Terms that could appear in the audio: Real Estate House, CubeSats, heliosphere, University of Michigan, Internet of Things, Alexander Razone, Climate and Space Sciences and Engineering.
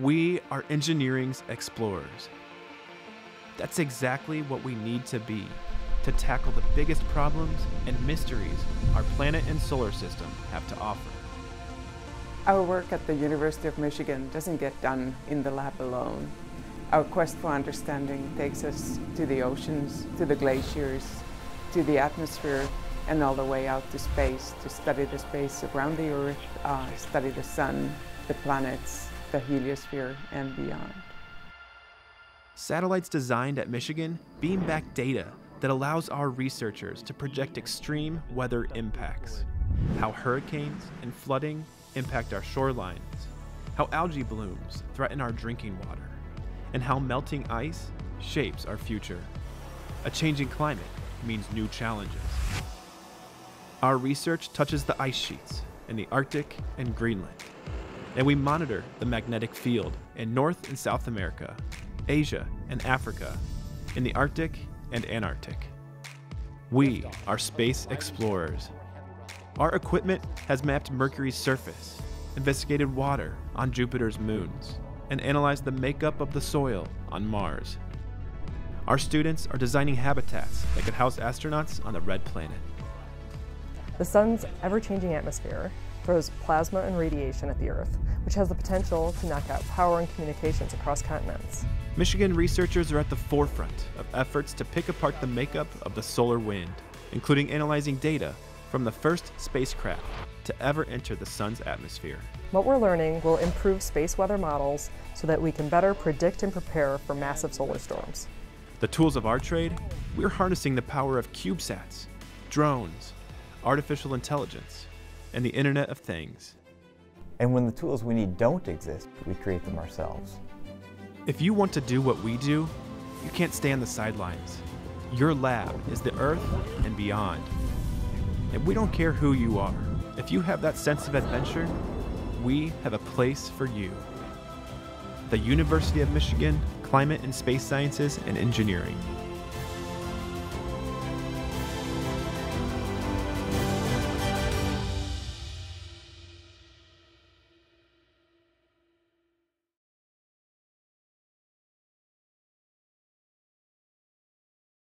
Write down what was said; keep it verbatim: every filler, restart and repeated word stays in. We are engineering's explorers. That's exactly what we need to be to tackle the biggest problems and mysteries our planet and solar system have to offer. Our work at the University of Michigan doesn't get done in the lab alone. Our quest for understanding takes us to the oceans, to the glaciers, to the atmosphere, and all the way out to space, to study the space around the Earth, uh, study the sun, the planets, the heliosphere, and beyond. Satellites designed at Michigan beam back data that allows our researchers to project extreme weather impacts, how hurricanes and flooding impact our shorelines, how algae blooms threaten our drinking water, and how melting ice shapes our future. A changing climate means new challenges. Our research touches the ice sheets in the Arctic and Greenland, and we monitor the magnetic field in North and South America, Asia and Africa, in the Arctic and Antarctic. We are space explorers. Our equipment has mapped Mercury's surface, investigated water on Jupiter's moons, and analyzed the makeup of the soil on Mars. Our students are designing habitats that could house astronauts on the red planet. The sun's ever-changing atmosphere throws plasma and radiation at the Earth, which has the potential to knock out power and communications across continents. Michigan researchers are at the forefront of efforts to pick apart the makeup of the solar wind, including analyzing data from the first spacecraft to ever enter the sun's atmosphere. What we're learning will improve space weather models so that we can better predict and prepare for massive solar storms. The tools of our trade, we're harnessing the power of CubeSats, drones, artificial intelligence, and the Internet of Things. And when the tools we need don't exist, we create them ourselves. If you want to do what we do, you can't stay on the sidelines. Your lab is the Earth and beyond. And we don't care who you are. If you have that sense of adventure, we have a place for you. The University of Michigan Climate and Space Sciences and Engineering.